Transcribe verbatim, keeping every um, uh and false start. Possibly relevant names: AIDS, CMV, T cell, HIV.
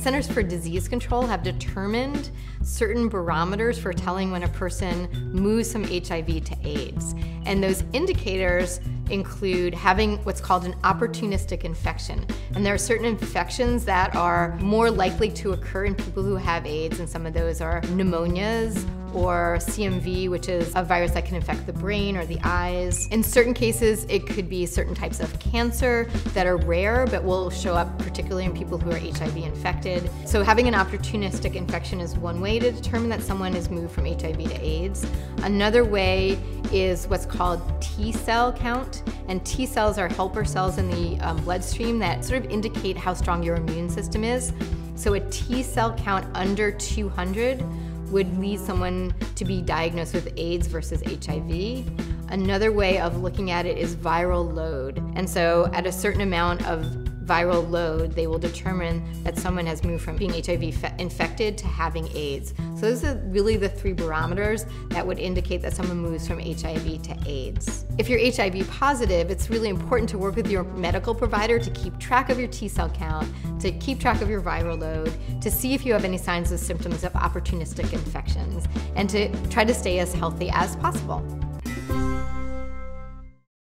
Centers for Disease Control have determined certain barometers for telling when a person moves from H I V to AIDS. And those indicators include having what's called an opportunistic infection. And there are certain infections that are more likely to occur in people who have AIDS, and some of those are pneumonias, or C M V, which is a virus that can infect the brain or the eyes. In certain cases, it could be certain types of cancer that are rare but will show up particularly in people who are H I V infected. So having an opportunistic infection is one way to determine that someone has moved from H I V to AIDS. Another way is what's called T cell count. And T cells are helper cells in the um, bloodstream that sort of indicate how strong your immune system is. So a T cell count under two hundred would lead someone to be diagnosed with AIDS versus H I V. Another way of looking at it is viral load. And so at a certain amount of viral load, they will determine that someone has moved from being H I V infected to having AIDS. So those are really the three barometers that would indicate that someone moves from H I V to AIDS. If you're H I V positive, it's really important to work with your medical provider to keep track of your T cell count, to keep track of your viral load, to see if you have any signs or symptoms of opportunistic infections, and to try to stay as healthy as possible.